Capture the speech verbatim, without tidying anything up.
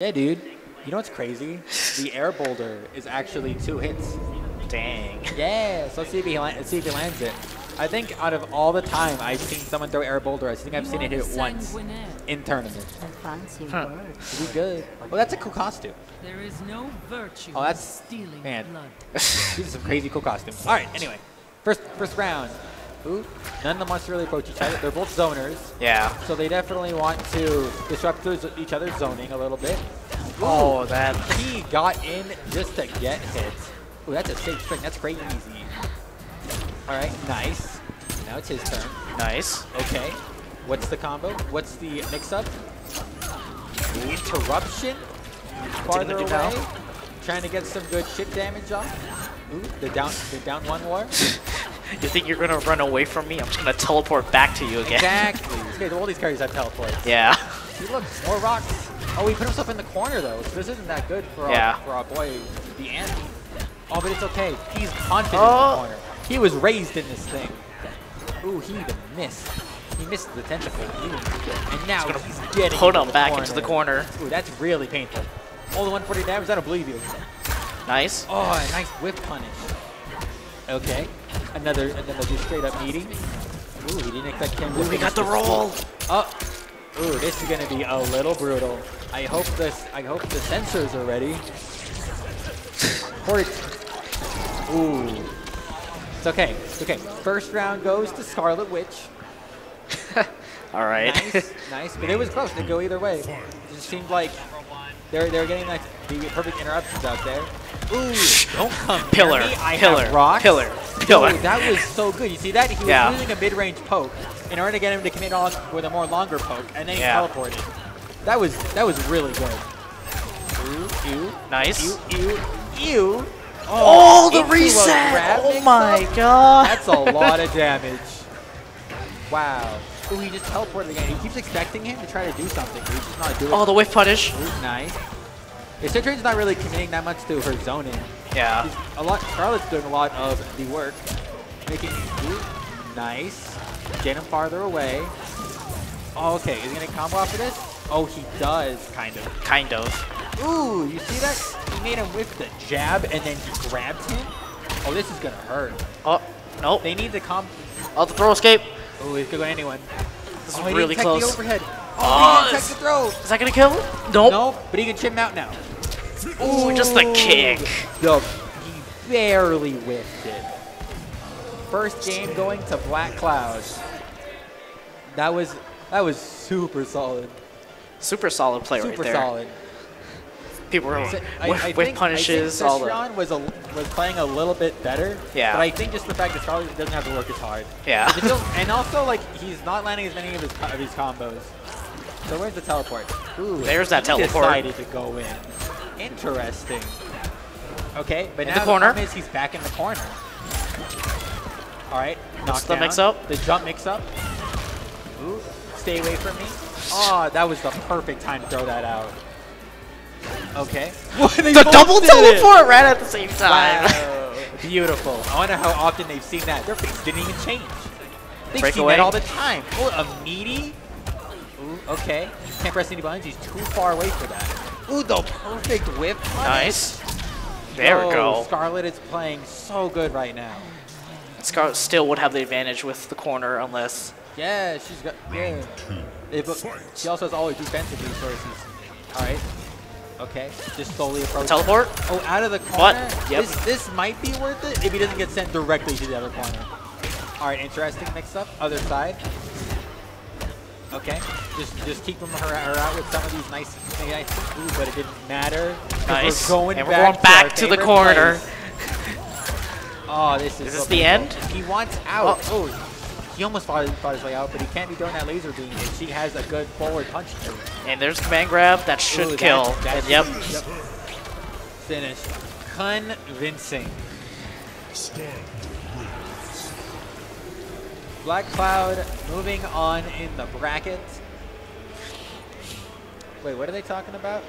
Yeah, dude. You know what's crazy? The air boulder is actually two hits. Dang. Yeah, so let's see if he, let's see if he lands it. I think out of all the time I've seen someone throw air boulder, I think I've seen it hit once in tournament. Huh. We good. Well, that's a cool costume. There is no virtue. Oh, that's stealing. Man, these are some crazy cool costumes. All right. Anyway, first first round. Ooh, none of them wants to really approach each other. They're both zoners. Yeah. So they definitely want to disrupt each other's zoning a little bit. Ooh, oh, that he got in just to get hit. Ooh, that's a safe string. That's crazy easy. All right, nice. Now it's his turn. Nice. Okay. What's the combo? What's the mix-up? Interruption. Farther away. Now. Trying to get some good chip damage off. Ooh, the down, the down one war. You think you're gonna run away from me? I'm just gonna teleport back to you again. Exactly. Okay, all these characters have teleports. Yeah. See, look, more rocks. Oh, he put himself in the corner though. So this isn't that good for yeah. our for our boy, the ant. Oh, but it's okay. He's confident oh. in the corner. He was raised in this thing. Ooh, he even missed. He missed the tentacle. Ooh. And now he's getting put him back corner. into the corner. Ooh, that's really painful. All the one forty damage, that'll bleed you. Nice. Oh, a nice whip punish. Okay. Another, another just straight up meeting. Ooh, he didn't expect him. Ooh, we got the roll. Oh. Ooh, this is gonna be a little brutal. I hope this. I hope the sensors are ready. Ooh. It's okay. It's okay. First round goes to Skarlet Witch. All right. Nice, nice. But it was close. They go either way. It just seemed like they're they're getting like the perfect interruptions out there. Ooh! Don't come pillar. Near me. I pillar. Have rocks. Pillar. Pillar. Ooh, that was so good. You see that? He was yeah. using a mid-range poke in order to get him to commit on with a more longer poke, and then he yeah. teleported. That was that was really good. Ooh! Ew. Nice. Ew! Ew! Ew. Oh, oh, the reset! Oh my up. god! That's a lot of damage. Wow. Ooh, he just teleported again. He keeps expecting him to try to do something. He's just not doing it. Oh, the whiff punish. Ooh, nice. His Citrane's not really committing that much to her zoning. Yeah. She's a lot. Scarlet's doing a lot of the work. Making ooh, nice. Get him farther away. Oh, okay. Is he gonna combo off of this? Oh, he does. Kind of. Kind of. Ooh, you see that? He made him with the jab and then he grabbed him. Oh, this is gonna hurt. Oh, no. They need to comp. Oh, the throw escape. Oh, he could go anyone. This oh, is really close. The overhead. Oh, oh he didn't tech the throw. Is that gonna kill him? Nope. Nope, but he can chip him out now. Ooh, Ooh just the kick. Yo, he barely whiffed it. First game going to Black Clouds. That was that was super solid. Super solid play super right there. Super solid. People were so, with, with punishes. I think Sean was a, was playing a little bit better. Yeah. But I think just the fact that Scarlet doesn't have to work as hard. Yeah. And also like he's not landing as many of his of his combos. So where's the teleport? Ooh. There's that teleport. Decided to go in. Interesting. Okay, but in now the, corner. the problem is he's back in the corner. All right. Knock down. The mix up. The jump mix up. Ooh. Stay away from me. Oh, that was the perfect time to throw that out. Okay. The double teleport right at the same time. Wow. Beautiful. I wonder how often they've seen that. Their face didn't even change. They've Break seen away. that all the time. Oh, a meaty. Ooh, okay. Can't press any buttons. He's too far away for that. Ooh, the perfect whip. Nice. There oh, we go. Scarlet is playing so good right now. Scarlet still would have the advantage with the corner unless. Yeah, she's got. Yeah. It, she also has all her defensive resources. All right. Okay, just slowly approach. Teleport? Him. Oh, out of the corner? What? Yep. This, this might be worth it if he doesn't get sent directly to the other corner. All right, interesting mix-up. Other side. Okay, just just keep him her, her out with some of these nice nice moves, but it didn't matter. Nice. We're going and we're back going back to, to the corner. Oh, this is. Is this the end? He wants out. Oh, oh. He almost fought, fought his way out, but he can't be throwing that laser beam. And she has a good forward punch to it. And there's command grab that should Ooh, kill. That, that yep. yep. Finish. Convincing. Black Cloud moving on in the bracket. Wait, what are they talking about?